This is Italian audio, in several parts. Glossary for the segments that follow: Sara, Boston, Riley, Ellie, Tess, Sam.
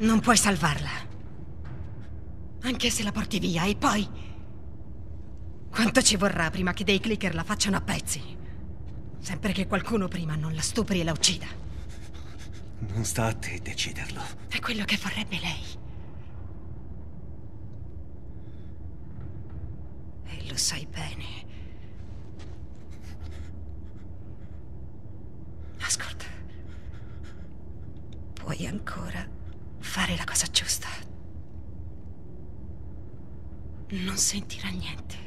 Non puoi salvarla. Anche se la porti via, e poi... quanto ci vorrà prima che dei clicker la facciano a pezzi? Sempre che qualcuno prima non la stupri e la uccida. Non sta a te deciderlo. È quello che vorrebbe lei. E lo sai bene. Ascolta. Puoi ancora fare la cosa giusta. Non sentirà niente.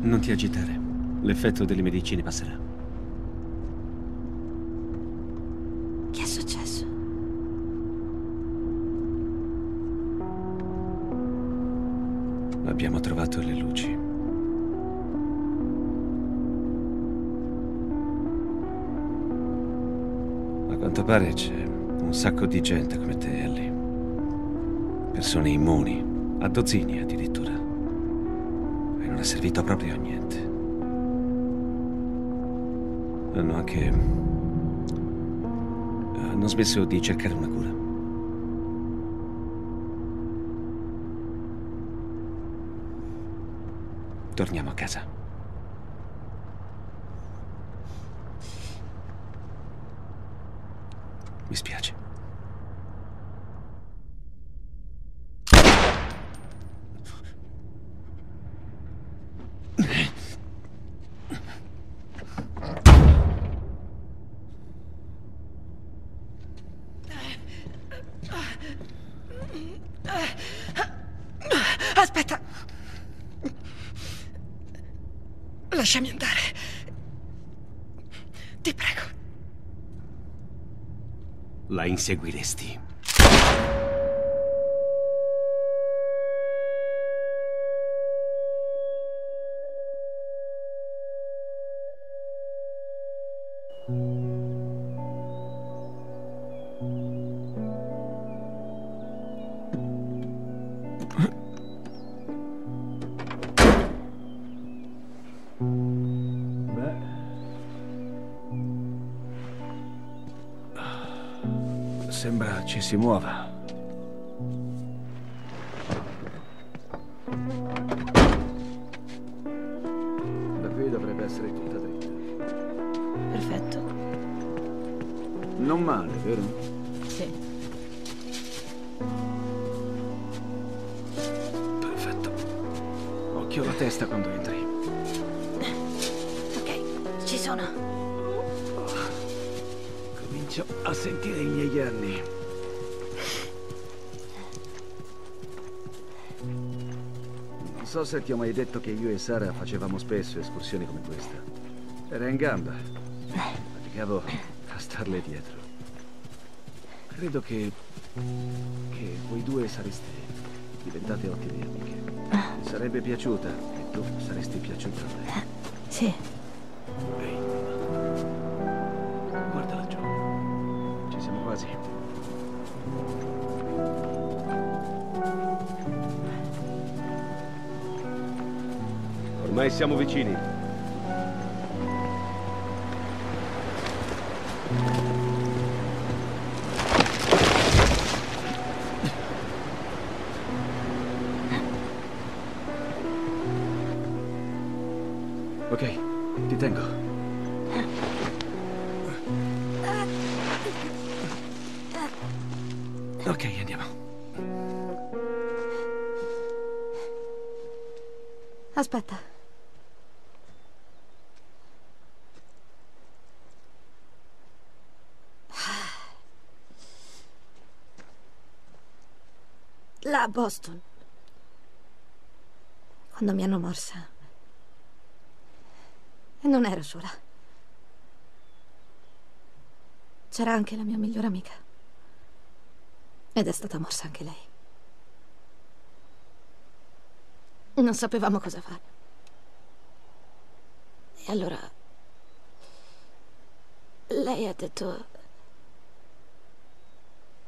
Non ti agitare. L'effetto delle medicine passerà. Che è successo? Abbiamo trovato le luci. A quanto pare c'è un sacco di gente come te, Ellie. Persone immuni, a dozzini addirittura. Non è servito proprio a niente. Hanno smesso di cercare una cura. Torniamo a casa. Mi spiace. Aspetta. Lasciami andare. Ti prego. La inseguiresti. Sembra ci si muova. Da qui dovrebbe essere tutta dritta. Perfetto. Non male, vero? Sì. Perfetto. Occhio alla testa quando entri. Ok, ci sono. A sentire i miei anni. Non so se ti ho mai detto che io e Sara facevamo spesso escursioni come questa. Era in gamba. Faticavo a starle dietro. Credo che voi due sareste diventate ottime amiche. Mi sarebbe piaciuta e tu saresti piaciuta a me. Sì. Ormai siamo vicini. Ok, ti tengo. Ok, andiamo. Aspetta. Là a Boston. Quando mi hanno morsa. E non ero sola. c'era anche la mia migliore amica. Ed è stata morsa anche lei. Non sapevamo cosa fare. E allora... lei ha detto...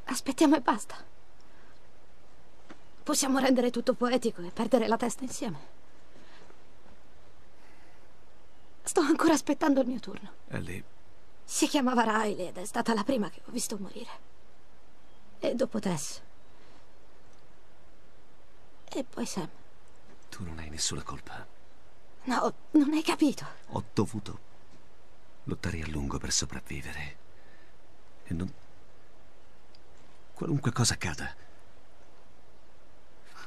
aspettiamo e basta. Possiamo rendere tutto poetico e perdere la testa insieme. Sto ancora aspettando il mio turno. Ellie. Si chiamava Riley ed è stata la prima che ho visto morire. E dopo Tess. E poi Sam. Tu non hai nessuna colpa. No, non hai capito. Ho dovuto lottare a lungo per sopravvivere. E non... qualunque cosa accada,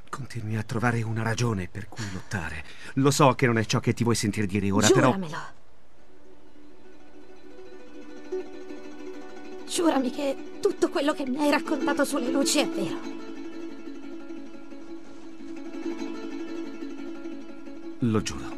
continui a trovare una ragione per cui lottare. Lo so che non è ciò che ti vuoi sentire dire ora, giuramelo. Però... giuramelo. Giurami che tutto quello che mi hai raccontato sulle luci è vero. Lo giuro.